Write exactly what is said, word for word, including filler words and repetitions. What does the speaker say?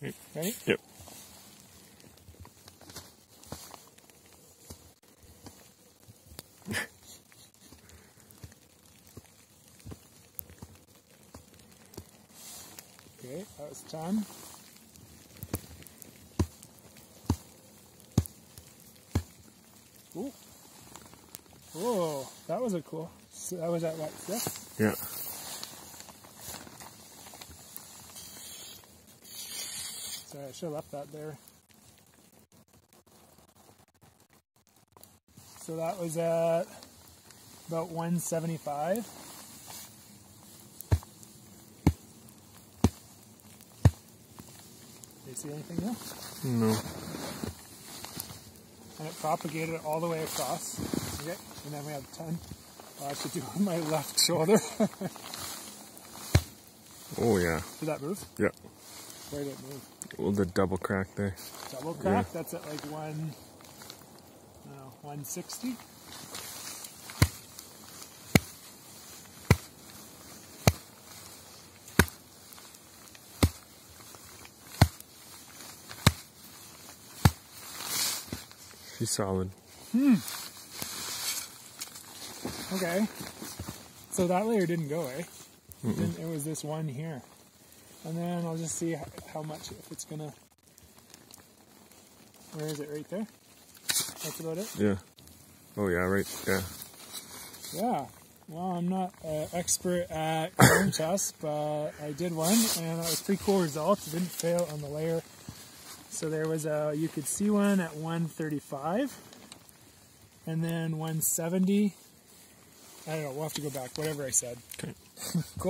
Ready? Yep. Okay, that was time. Ooh. Whoa, that was a cool. So that was that right there. Yeah. Sorry, I should have left that there. So that was at about one seventy-five. Did you see anything there? No. And it propagated it all the way across. Okay, and then we have ten. I should do on my left shoulder. Oh yeah. Did that move? Yep. Where did it move? Well, the double crack there. Double crack? Yeah. That's at like one, I don't know, one sixty. She's solid. Hmm. Okay. So that layer didn't go, eh? Mm-mm. It, didn't, it was this one here. And then I'll just see how, how much, if it's gonna... Where is it? Right there? That's about it? Yeah. Oh yeah, right, yeah. Yeah. Well, I'm not an uh, expert at corn tests, but I did one, and that was pretty cool results. It didn't fail on the layer. So there was a, you could see one at one thirty-five, and then one seventy. I don't know, we'll have to go back, whatever I said. Okay. Cool.